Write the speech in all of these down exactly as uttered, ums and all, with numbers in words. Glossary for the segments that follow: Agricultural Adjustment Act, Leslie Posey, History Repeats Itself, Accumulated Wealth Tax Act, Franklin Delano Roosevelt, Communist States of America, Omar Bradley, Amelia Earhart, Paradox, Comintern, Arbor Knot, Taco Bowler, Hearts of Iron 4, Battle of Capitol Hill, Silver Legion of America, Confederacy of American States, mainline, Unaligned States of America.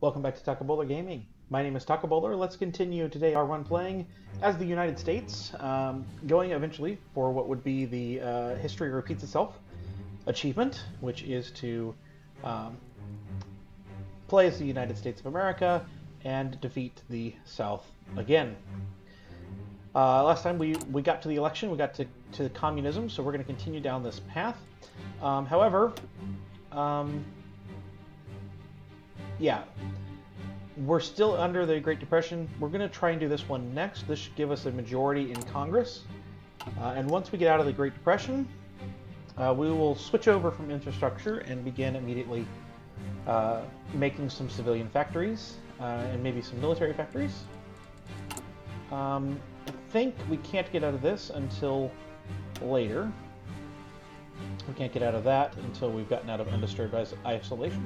Welcome back to Taco Bowler Gaming. My name is Taco Bowler. Let's continue today our run playing as the United States, um, going eventually for what would be the uh, History Repeats Itself achievement, which is to um, play as the United States of America and defeat the South again. Uh, last time we, we got to the election, we got to, to communism, so we're going to continue down this path. Um, however, um, yeah, we're still under the Great Depression. We're going to try and do this one next. This should give us a majority in Congress. Uh, and once we get out of the Great Depression, uh, we will switch over from infrastructure and begin immediately uh, making some civilian factories uh, and maybe some military factories. Um, I think we can't get out of this until later. We can't get out of that until we've gotten out of undisturbed isolation.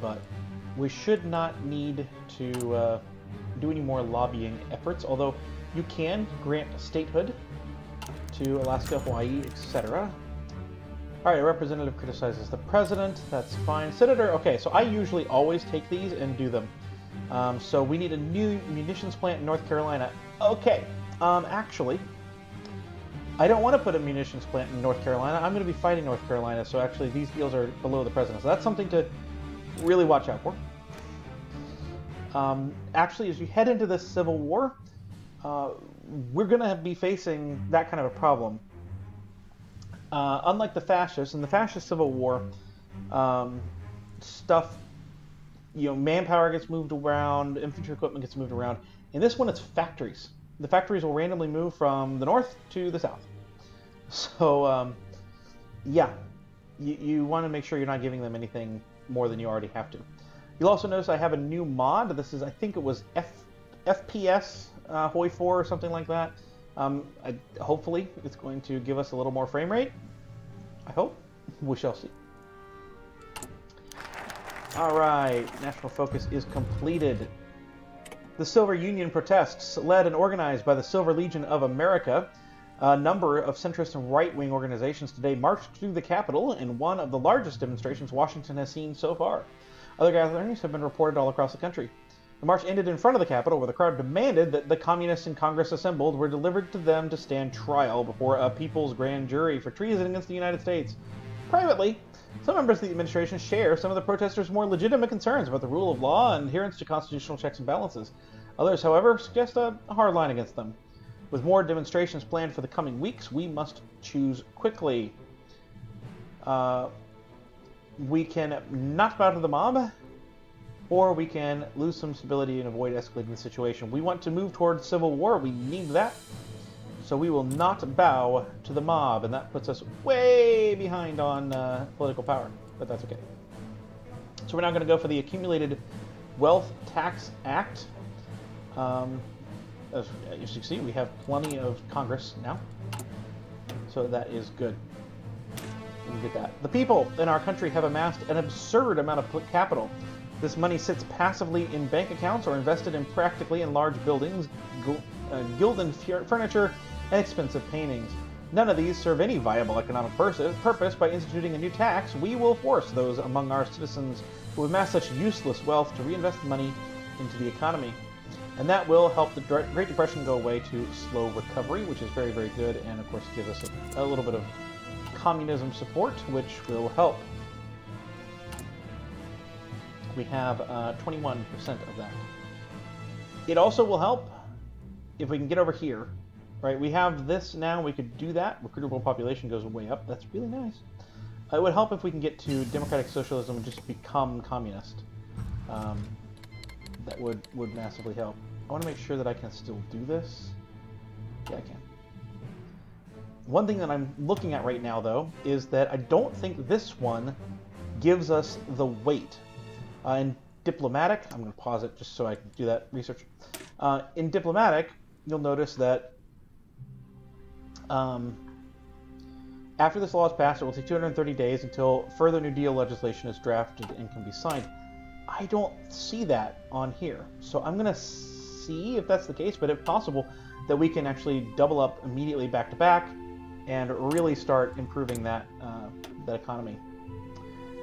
But we should not need to uh, do any more lobbying efforts, although you can grant statehood to Alaska, Hawaii, et cetera. All right, a representative criticizes the president. That's fine. Senator, okay, so I usually always take these and do them. Um, so we need a new munitions plant in North Carolina. Okay, um, actually, I don't want to put a munitions plant in North Carolina. I'm going to be fighting North Carolina, so actually these deals are below the president. So that's something to really watch out for. Um, actually, as you head into this Civil War, uh, we're going to be facing that kind of a problem. Uh, unlike the fascists, in the fascist Civil War, um, stuff, you know, manpower gets moved around, infantry equipment gets moved around. In this one, it's factories. The factories will randomly move from the north to the south. So, um, yeah, you, you want to make sure you're not giving them anything more than you already have to. You'll also notice I have a new mod. This is, I think it was F, FPS uh, H O I four or something like that. Um, I, hopefully it's going to give us a little more frame rate. I hope. We shall see. Alright, national focus is completed. The Silver Union protests, led and organized by the Silver Legion of America, a number of centrist and right-wing organizations today marched through the Capitol in one of the largest demonstrations Washington has seen so far. Other gatherings have been reported all across the country. The march ended in front of the Capitol, where the crowd demanded that the communists in Congress assembled were delivered to them to stand trial before a people's grand jury for treason against the United States. Privately, some members of the administration share some of the protesters' more legitimate concerns about the rule of law and adherence to constitutional checks and balances. Others, however, suggest a hard line against them. With more demonstrations planned for the coming weeks, we must choose quickly. Uh, we can knock out of the mob, or we can lose some stability and avoid escalating the situation. We want to move towards civil war. We need that. So we will not bow to the mob, and that puts us way behind on uh, political power, but that's okay. So we're now going to go for the Accumulated Wealth Tax Act. Um... As you can see, we have plenty of Congress now, so that is good. We can get that. The people in our country have amassed an absurd amount of capital. This money sits passively in bank accounts or invested in practically in large buildings, uh, gilded furniture, and expensive paintings. None of these serve any viable economic purpose. By instituting a new tax, we will force those among our citizens who amass such useless wealth to reinvest the money into the economy. And that will help the Great Depression go away to slow recovery, which is very, very good, and of course gives us a, a little bit of communism support, which will help. We have uh, twenty-one percent of that. It also will help if we can get over here, right? We have this now, we could do that. Recruitable population goes way up. That's really nice. It would help if we can get to democratic socialism and just become communist. Um, that would, would massively help. I want to make sure that I can still do this. Yeah, I can. One thing that I'm looking at right now, though, is that I don't think this one gives us the weight. Uh, in diplomatic, I'm going to pause it just so I can do that research. Uh, in diplomatic, you'll notice that um, after this law is passed, it will take two hundred thirty days until further New Deal legislation is drafted and can be signed. I don't see that on here, so I'm gonna see if that's the case, but if possible, that we can actually double up immediately back to back and really start improving that uh, that economy.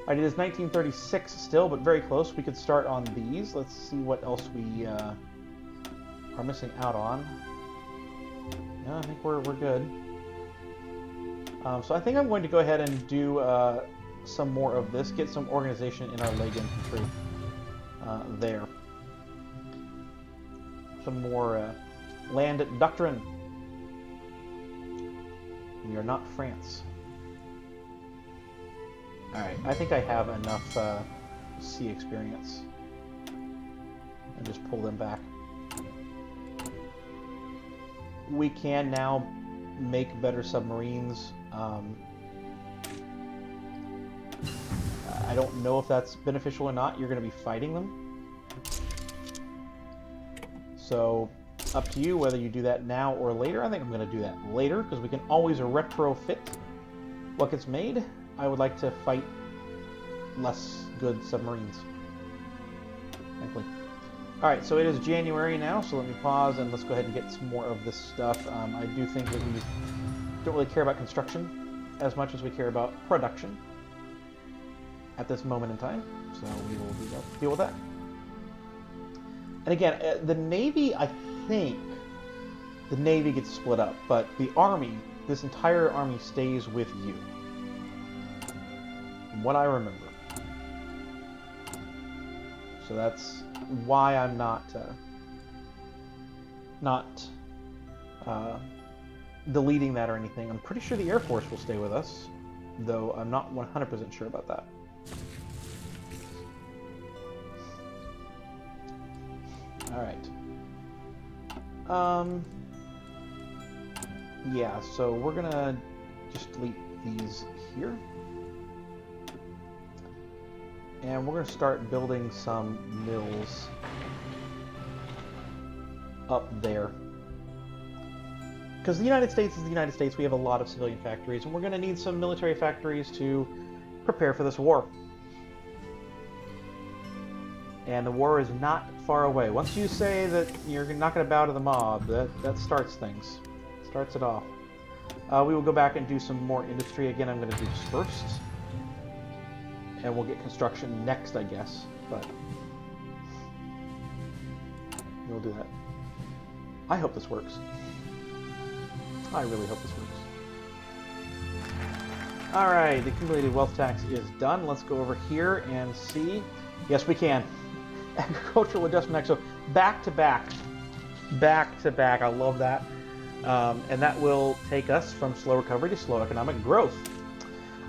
I did this nineteen thirty-six still, but very close. We could start on these. Let's see what else we uh, are missing out on. No, I think we're, we're good. Um, so I think I'm going to go ahead and do uh, some more of this, get some organization in our leg infantry uh, there. Some more uh, land doctrine. We are not France. Alright, I think I have enough uh, sea experience. And just pull them back. We can now make better submarines. Um, I don't know if that's beneficial or not. You're going to be fighting them. So, up to you whether you do that now or later. I think I'm going to do that later, because we can always retrofit what gets made. I would like to fight less good submarines, frankly. Alright, so it is January now, so let me pause and let's go ahead and get some more of this stuff. Um, I do think that we don't really care about construction as much as we care about production at this moment in time, so we will deal with that. And again, the Navy, I think, the Navy gets split up, but the Army, this entire Army stays with you. What I remember. So that's why I'm not uh, not uh, deleting that or anything. I'm pretty sure the Air Force will stay with us, though I'm not one hundred percent sure about that. All right. Um. Yeah. So we're gonna just delete these here. And we're going to start building some mills up there. Because the United States is the United States, we have a lot of civilian factories, and we're going to need some military factories to prepare for this war. And the war is not far away. Once you say that you're not going to bow to the mob, that, that starts things. Starts it off. Uh, we will go back and do some more industry. Again, I'm going to do this first. And we'll get construction next, I guess, but we'll do that. I hope this works. I really hope this works. All right, the accumulated wealth tax is done. Let's go over here and see. Yes, we can. Agricultural Adjustment Act. So back to back, back to back. I love that. Um, and that will take us from slow recovery to slow economic growth.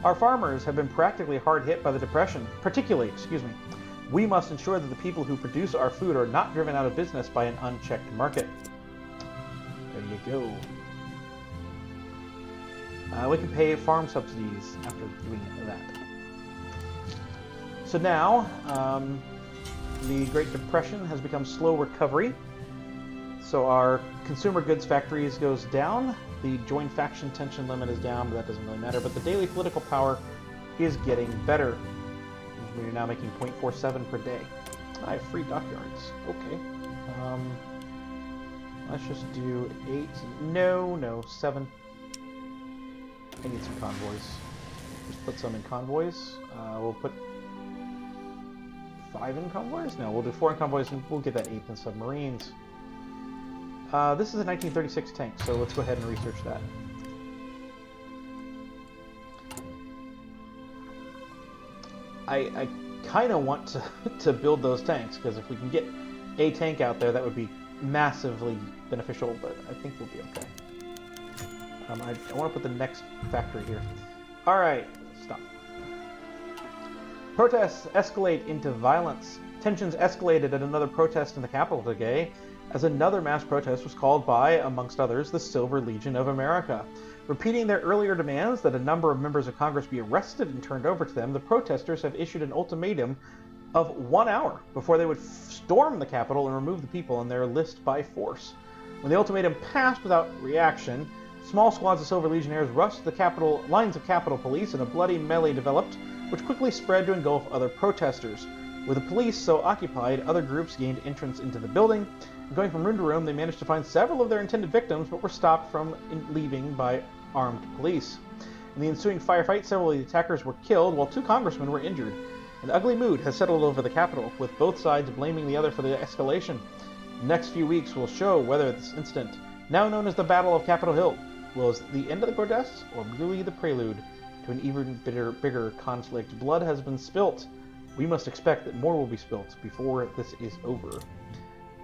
Our farmers have been practically hard hit by the Depression, particularly, excuse me, we must ensure that the people who produce our food are not driven out of business by an unchecked market. There you go. Uh, we can pay farm subsidies after doing that. So now, um, the Great Depression has become slow recovery. So our consumer goods factories goes down. The joint faction tension limit is down, but that doesn't really matter. But the daily political power is getting better. We're now making zero point four seven per day. I have free dockyards. Okay. Um, let's just do eight. No, no, seven. I need some convoys. Just put some in convoys. Uh, we'll put five in convoys? No, we'll do four in convoys, and we'll get that eighth in submarines. Uh, this is a nineteen thirty-six tank, so let's go ahead and research that. I, I kind of want to, to build those tanks, because if we can get a tank out there, that would be massively beneficial, but I think we'll be okay. Um, I, I want to put the next factory here. Alright, stop. Protests escalate into violence. Tensions escalated at another protest in the Capitol today, as another mass protest was called by, amongst others, the Silver Legion of America. Repeating their earlier demands that a number of members of Congress be arrested and turned over to them, the protesters have issued an ultimatum of one hour before they would storm the Capitol and remove the people on their list by force. When the ultimatum passed without reaction, small squads of Silver Legionnaires rushed the Capitol, lines of Capitol police, and a bloody melee developed, which quickly spread to engulf other protesters. With the police so occupied, other groups gained entrance into the building. Going from room to room, they managed to find several of their intended victims, but were stopped from leaving by armed police. In the ensuing firefight, several of the attackers were killed while two congressmen were injured. An ugly mood has settled over the Capitol, with both sides blaming the other for the escalation. The next few weeks will show whether this incident, now known as the Battle of Capitol Hill, was the end of the protests or merely the prelude to an even bitter, bigger conflict. Blood has been spilt. We must expect that more will be spilt before this is over.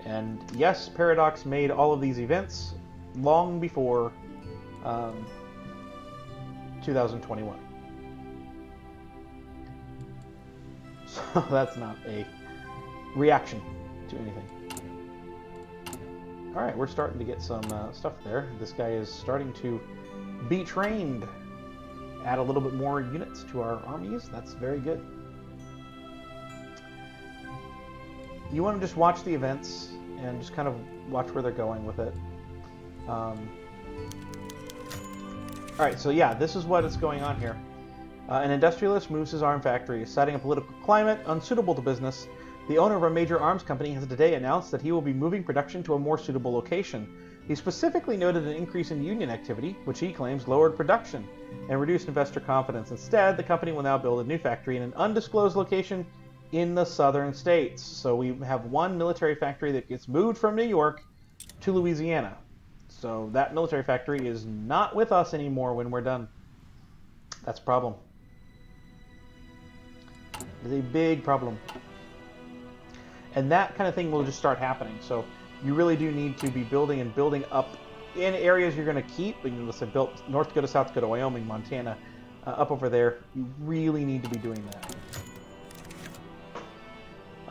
And yes, Paradox made all of these events long before um, two thousand twenty-one. So that's not a reaction to anything. All right, we're starting to get some uh, stuff there. This guy is starting to be trained. Add a little bit more units to our armies. That's very good. You want to just watch the events and just kind of watch where they're going with it. Um, all right, so yeah, this is what is going on here. Uh, an industrialist moves his arm factory, citing a political climate unsuitable to business. The owner of a major arms company has today announced that he will be moving production to a more suitable location. He specifically noted an increase in union activity, which he claims lowered production and reduced investor confidence. Instead, the company will now build a new factory in an undisclosed location in the southern states. So we have one military factory that gets moved from New York to Louisiana. So that military factory is not with us anymore when we're done. That's a problem. It's a big problem. And that kind of thing will just start happening. So you really do need to be building and building up in areas you're going to keep. And listen, built North Dakota, South Dakota, Wyoming, Montana, uh, up over there. You really need to be doing that.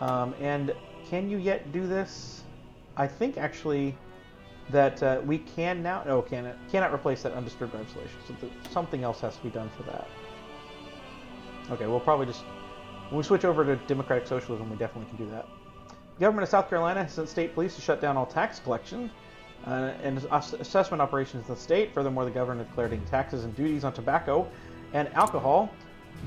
Um, and can you yet do this? I think actually that uh, we can now. No, can it cannot replace that undisturbed isolation. So th something else has to be done for that. Okay, we'll probably just when we switch over to democratic socialism, we definitely can do that. The government of South Carolina has sent state police to shut down all tax collection uh, and assessment operations in the state. Furthermore, the governor declared taxes and duties on tobacco and alcohol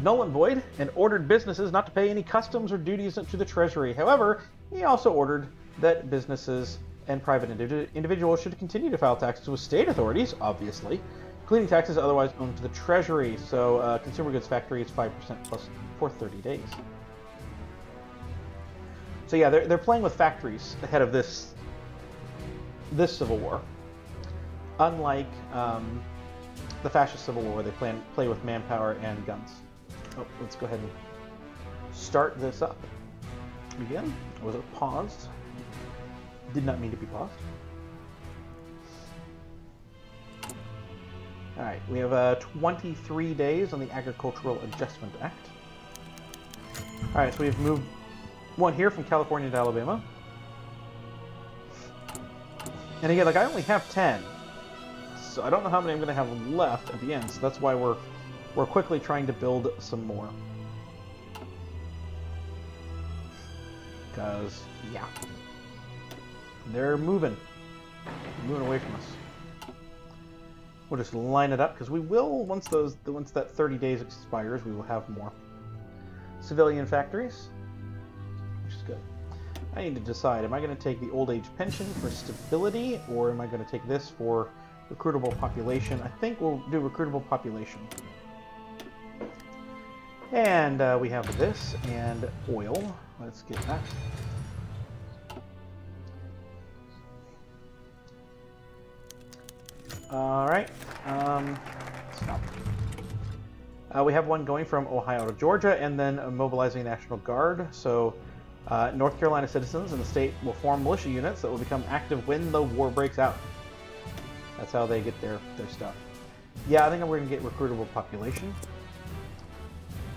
null and void, and ordered businesses not to pay any customs or duties to the Treasury. However, he also ordered that businesses and private individ individuals should continue to file taxes with state authorities, obviously, including taxes otherwise owned to the Treasury. So uh, consumer goods factory is five percent plus for thirty days. So yeah, they're, they're playing with factories ahead of this, this Civil War. Unlike um, the fascist Civil War, they plan, play with manpower and guns. Oh, let's go ahead and start this up again. Was it paused? Did not mean to be paused. All right, we have uh, twenty-three days on the Agricultural Adjustment Act. All right, so we've moved one here from California to Alabama. And again, like I only have ten, so I don't know how many I'm going to have left at the end. So that's why we're We're quickly trying to build some more. Because, yeah. They're moving. They're moving away from us. We'll just line it up, because we will, once those, once that thirty days expires, we will have more. Civilian factories, which is good. I need to decide, am I going to take the old age pension for stability, or am I going to take this for recruitable population? I think we'll do recruitable population. And uh, we have this and oil. Let's get that. All right. Um, stop. Uh, we have one going from Ohio to Georgia, and then uh, mobilizing National Guard. So uh, North Carolina citizens in the state will form militia units that will become active when the war breaks out. That's how they get their, their stuff. Yeah, I think we're going to get recruitable population.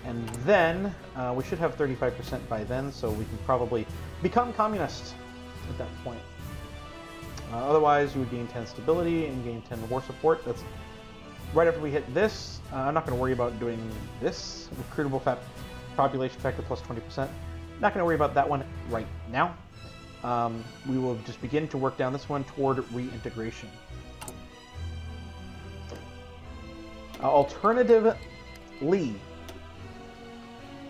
And then, uh, we should have thirty-five percent by then, so we can probably become communists at that point. Uh, otherwise, you would gain ten stability and gain ten war support. That's right after we hit this. Uh, I'm not going to worry about doing this. Recruitable fat population factor plus twenty percent. Not going to worry about that one right now. Um, we will just begin to work down this one toward reintegration. Uh, alternatively,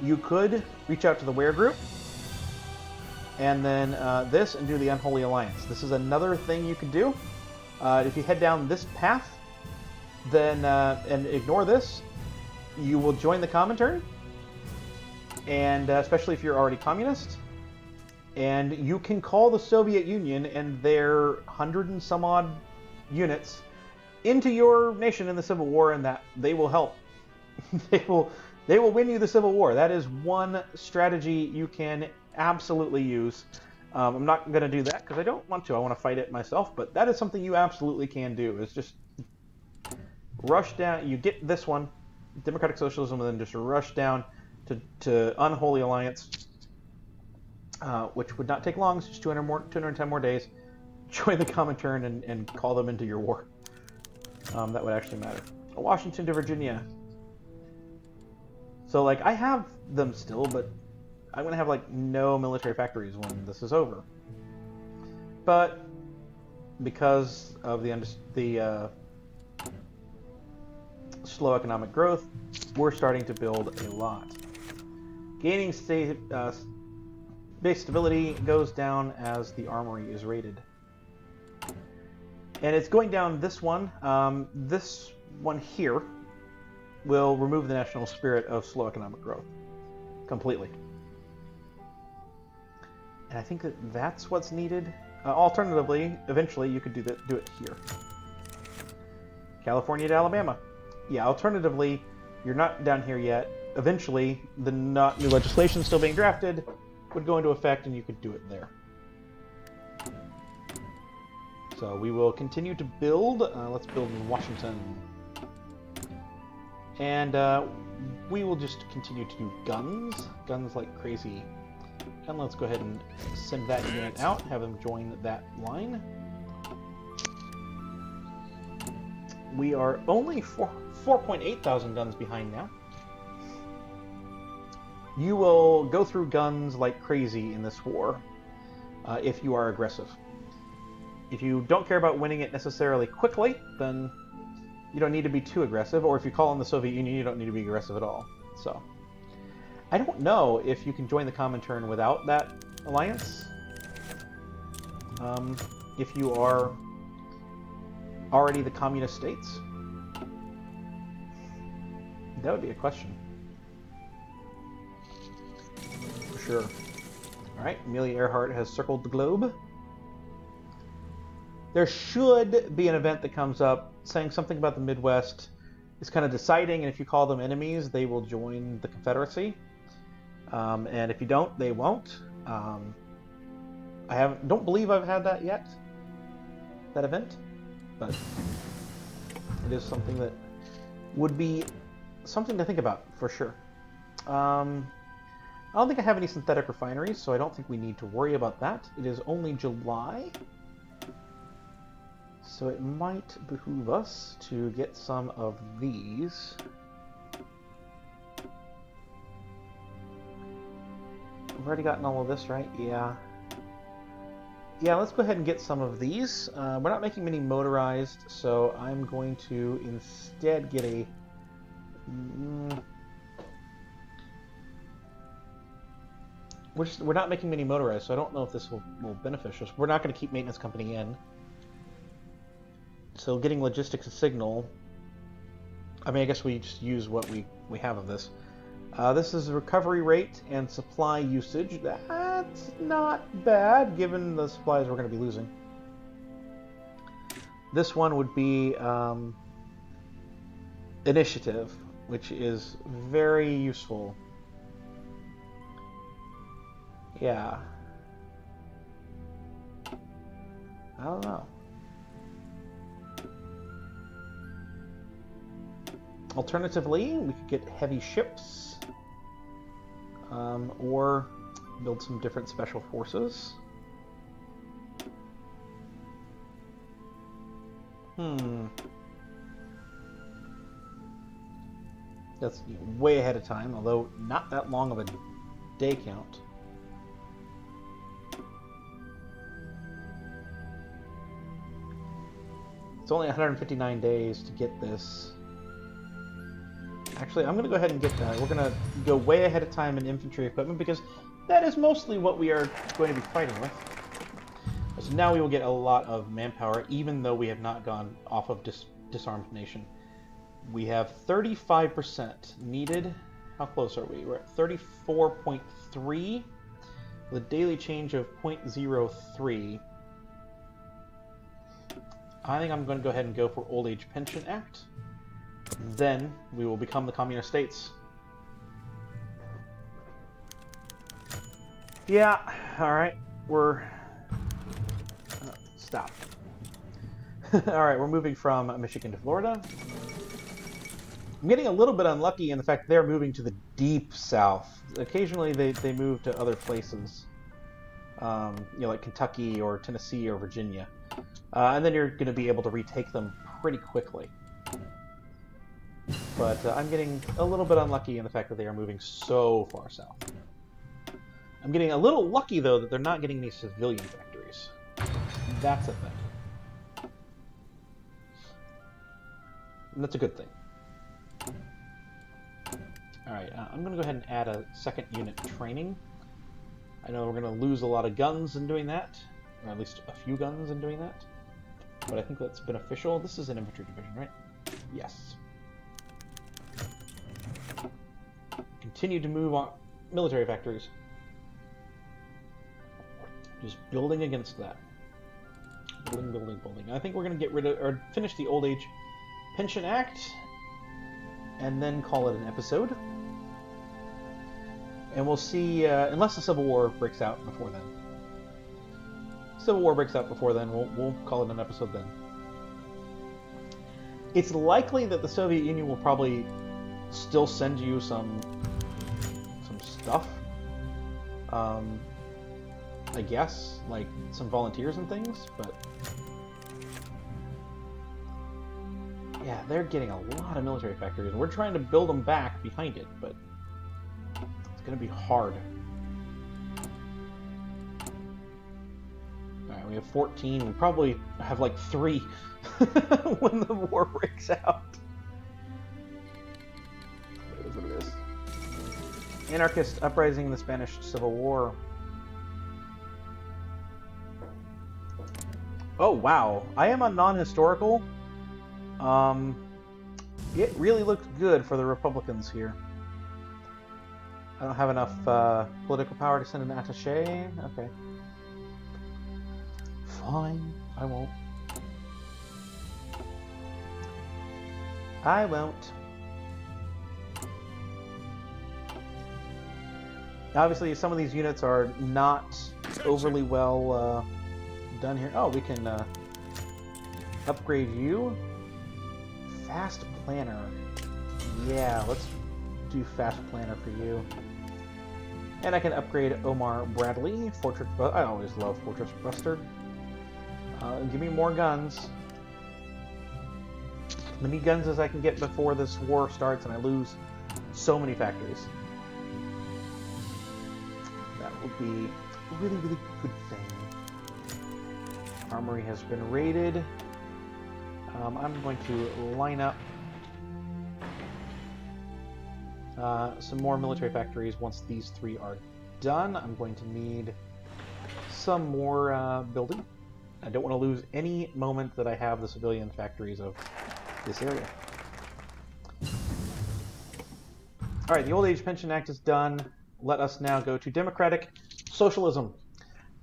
you could reach out to the Ware group, and then uh, this, and do the Unholy Alliance. This is another thing you could do. Uh, if you head down this path, then uh, and ignore this, you will join the Comintern, and uh, especially if you're already communist, and you can call the Soviet Union and their hundred and some odd units into your nation in the Civil War, and that they will help. they will they will win you the Civil War. That is one strategy you can absolutely use. Um, I'm not going to do that because I don't want to. I want to fight it myself, but that is something you absolutely can do, is just rush down. You get this one, democratic socialism, and then just rush down to, to Unholy Alliance, uh, which would not take long. It's just two hundred more, two hundred ten more days. Join the Comintern and, and call them into your war. Um, that would actually matter. Washington to Virginia. So, like, I have them still, but I'm going to have, like, no military factories when this is over. But because of the, the uh, slow economic growth, we're starting to build a lot. Gaining state, uh, base stability goes down as the armory is raided. And it's going down this one. Um, this one here will remove the national spirit of slow economic growth completely. And I think that that's what's needed. Uh, alternatively, eventually you could do that, do it here. California to Alabama. Yeah, alternatively, you're not down here yet. Eventually, the not new legislation still being drafted would go into effect and you could do it there. So we will continue to build. Uh, let's build in Washington. And uh, we will just continue to do guns. Guns like crazy. And let's go ahead and send that unit out, have them join that line. We are only four point eight thousand guns behind now. You will go through guns like crazy in this war uh, if you are aggressive. If you don't care about winning it necessarily quickly, then you don't need to be too aggressive. Or if you call on the Soviet Union, you don't need to be aggressive at all. So, I don't know if you can join the Comintern without that alliance. Um, if you are already the Communist States. That would be a question. For sure. Alright, Amelia Earhart has circled the globe. There should be an event that comes up saying something about the Midwest is kind of deciding, and if you call them enemies, they will join the Confederacy. Um, and if you don't, they won't. Um, I haven't, don't believe I've had that yet, that event, but it is something that would be something to think about for sure. Um, I don't think I have any synthetic refineries, so I don't think we need to worry about that. It is only July. So it might behoove us to get some of these. We've already gotten all of this, right? Yeah. Yeah, let's go ahead and get some of these. Uh, we're not making many motorized, so I'm going to instead get a... Mm, we're, just, we're not making many motorized, so I don't know if this will, will benefit us. We're not going to keep maintenance company in. So getting logistics and signal, I mean, I guess we just use what we, we have of this. Uh, this is recovery rate and supply usage. That's not bad, given the supplies we're going to be losing. This one would be um, initiative, which is very useful. Yeah. I don't know. Alternatively, we could get heavy ships, um, or build some different special forces. Hmm. That's way ahead of time, although not that long of a day count. It's only one hundred fifty-nine days to get this. Actually, I'm going to go ahead and get that. We're going to go way ahead of time in infantry equipment because that is mostly what we are going to be fighting with. So now we will get a lot of manpower, even though we have not gone off of dis disarmed nation. we have thirty-five percent needed. How close are we? We're at thirty-four point three. The daily change of zero point zero three. I think I'm going to go ahead and go for Old Age Pension Act. Then we will become the Communist States. Yeah, alright, we're... Oh, stop. Alright, we're moving from Michigan to Florida. I'm getting a little bit unlucky in the fact they're moving to the deep south. Occasionally they, they move to other places, um, you know, like Kentucky or Tennessee or Virginia. Uh, and then you're going to be able to retake them pretty quickly. But uh, I'm getting a little bit unlucky in the fact that they are moving so far south. I'm getting a little lucky, though, that they're not getting any civilian victories. That's a thing. And that's a good thing. Alright, uh, I'm going to go ahead and add a second unit training. I know we're going to lose a lot of guns in doing that, or at least a few guns in doing that, but I think that's beneficial. This is an infantry division, right? Yes. Continue to move on military factories. Just building against that. Building, building, building. I think we're going to get rid of, or finish the Old Age Pension Act, and then call it an episode. And we'll see, uh, unless the Civil War breaks out before then. Civil War breaks out before then, we'll, we'll call it an episode then. It's likely that the Soviet Union will probably still send you some, some stuff. Um... I guess, like some volunteers and things, but yeah, they're getting a lot of military factories, and we're trying to build them back behind it, but it's going to be hard. Alright, we have fourteen. We probably have like three when the war breaks out. There's what it is. Anarchist uprising in the Spanish Civil War. Oh, wow. I am a non-historical. Um, it really looked good for the Republicans here. I don't have enough uh, political power to send an attaché. Okay. Fine. I won't. I won't. Obviously, some of these units are not overly well... Uh, done here. Oh, we can uh, upgrade you. Fast Planner. Yeah, let's do Fast Planner for you. And I can upgrade Omar Bradley. Fortress. Bu I always love Fortress Buster. Uh, give me more guns. As many guns as I can get before this war starts, and I lose so many factories. That would be a really, really good thing. Armory has been raided. Um, I'm going to line up uh, some more military factories once these three are done. I'm going to need some more uh, building. I don't want to lose any moment that I have the civilian factories of this area. All right, the Old Age Pension Act is done. Let us now go to democratic socialism.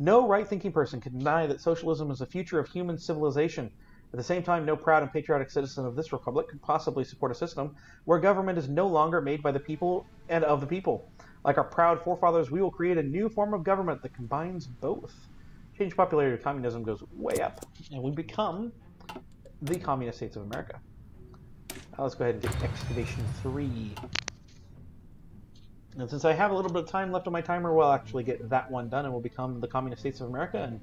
No right-thinking person can deny that socialism is the future of human civilization. At the same time, no proud and patriotic citizen of this republic could possibly support a system where government is no longer made by the people and of the people. Like our proud forefathers, we will create a new form of government that combines both. Change popularity of communism goes way up, and we become the Communist States of America. Now let's go ahead and get excavation three. And since I have a little bit of time left on my timer, we'll actually get that one done, and we'll become the Communist States of America. And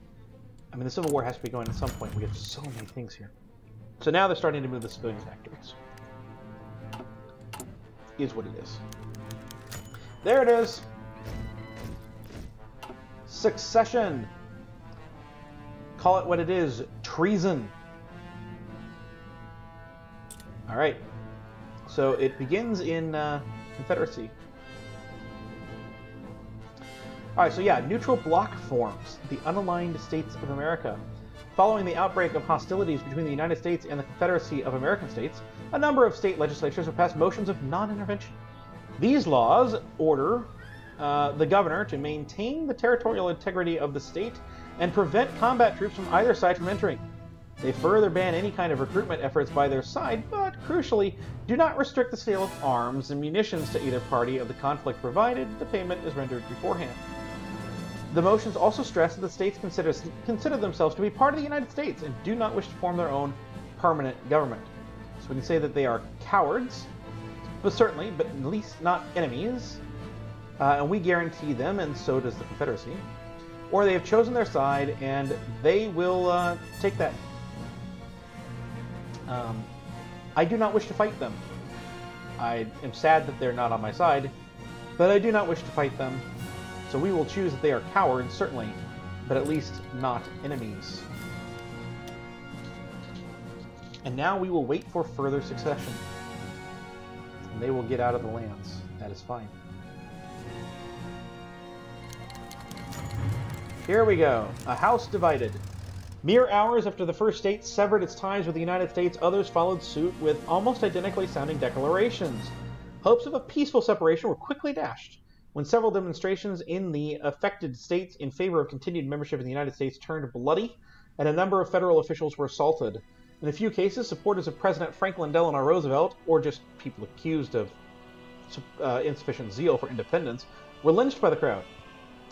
I mean, the Civil War has to be going at some point. We have so many things here. So now they're starting to move the civilian factories. Is what it is. There it is. Succession. Call it what it is. Treason. All right. So it begins in uh, Confederacy. Alright, so yeah, neutral bloc forms, the Unaligned States of America. following the outbreak of hostilities between the United States and the Confederacy of American States, a number of state legislatures have passed motions of non-intervention. These laws order uh, the governor to maintain the territorial integrity of the state and prevent combat troops from either side from entering. They further ban any kind of recruitment efforts by their side, but crucially, do not restrict the sale of arms and munitions to either party of the conflict, provided the payment is rendered beforehand. The motions also stress that the states consider, consider themselves to be part of the United States and do not wish to form their own permanent government. So we can say that they are cowards, but certainly, but at least not enemies, uh, and we guarantee them, and so does the Confederacy, or they have chosen their side and they will uh, take that. Um, I do not wish to fight them. I am sad that they're not on my side, but I do not wish to fight them. So we will choose that they are cowards, certainly, but at least not enemies. And now we will wait for further succession. And they will get out of the lands. That is fine. Here we go. A house divided. Mere hours after the first state severed its ties with the United States, others followed suit with almost identically sounding declarations. Hopes of a peaceful separation were quickly dashed when several demonstrations in the affected states in favor of continued membership in the United States turned bloody, and a number of federal officials were assaulted. In a few cases, supporters of President Franklin Delano Roosevelt, or just people accused of uh, insufficient zeal for independence, were lynched by the crowd.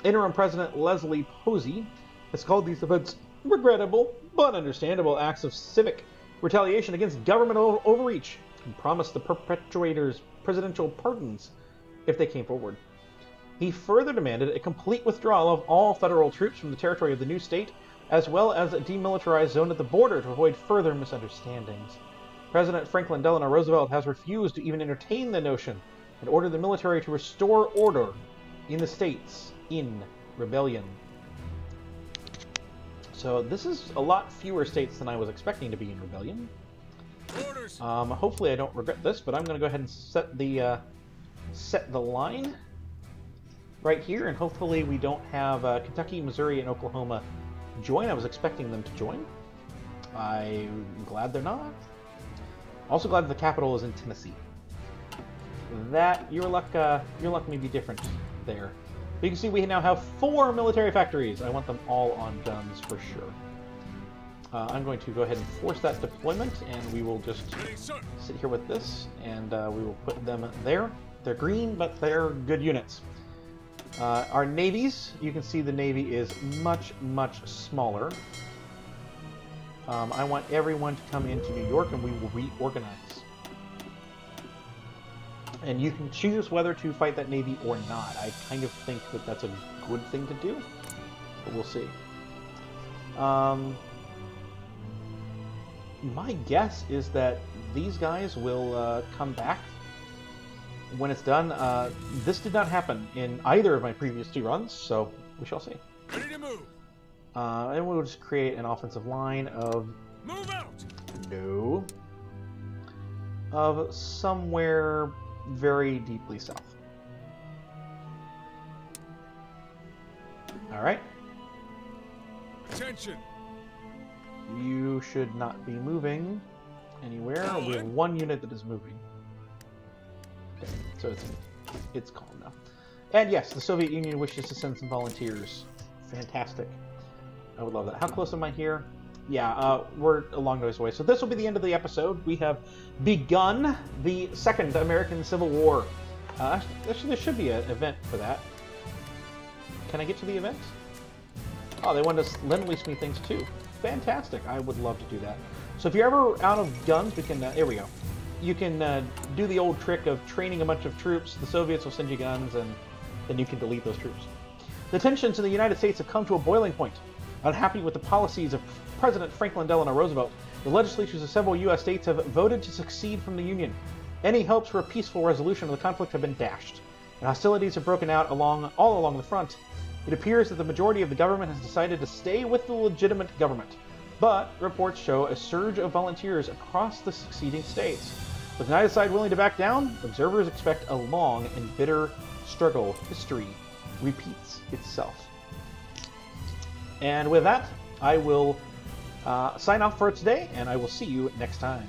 Interim President Leslie Posey has called these events regrettable but understandable acts of civic retaliation against governmental overreach, and promised the perpetrators presidential pardons if they came forward. He further demanded a complete withdrawal of all federal troops from the territory of the new state, as well as a demilitarized zone at the border to avoid further misunderstandings. President Franklin Delano Roosevelt has refused to even entertain the notion and ordered the military to restore order in the states in rebellion. So this is a lot fewer states than I was expecting to be in rebellion. Um, hopefully I don't regret this, but I'm going to go ahead and set the uh, set the line right here, and hopefully we don't have uh, Kentucky, Missouri, and Oklahoma join. I was expecting them to join. I'm glad they're not. Also glad that the capital is in Tennessee. That your luck, uh, your luck may be different there. But you can see we now have four military factories. I want them all on guns for sure. Uh, I'm going to go ahead and force that deployment, and we will just sit here with this, and uh, we will put them there. They're green, but they're good units. Uh, our navies, you can see the navy is much, much smaller. Um, I want everyone to come into New York, and we will reorganize. And you can choose whether to fight that navy or not. I kind of think that that's a good thing to do, but we'll see. Um, my guess is that these guys will uh, come back when it's done. Uh, this did not happen in either of my previous two runs, so we shall see. Ready to move. Uh, and we'll just create an offensive line of... Move out! No. Of somewhere... very deeply south. All right. Attention. You should not be moving anywhere. Calm. We have one unit that is moving. Okay, so it's it's calm now. And yes, the Soviet Union wishes to send some volunteers. Fantastic. I would love that. How close am I here? Yeah, uh, we're a long ways away. So this will be the end of the episode. We have begun the Second American Civil War. Uh, actually, there should be an event for that. Can I get to the event? Oh, they want to lend-lease me things too. Fantastic. I would love to do that. So if you're ever out of guns, we can... Uh, here we go. You can uh, do the old trick of training a bunch of troops. The Soviets will send you guns, and then you can delete those troops. The tensions in the United States have come to a boiling point. Unhappy with the policies of President Franklin Delano Roosevelt, the legislatures of several U S states have voted to secede from the Union. Any hopes for a peaceful resolution of the conflict have been dashed, and hostilities have broken out along all along the front. It appears that the majority of the government has decided to stay with the legitimate government, but reports show a surge of volunteers across the seceding states. With neither side willing to back down, observers expect a long and bitter struggle. History repeats itself. And with that, I will Uh, sign off for today, and I will see you next time.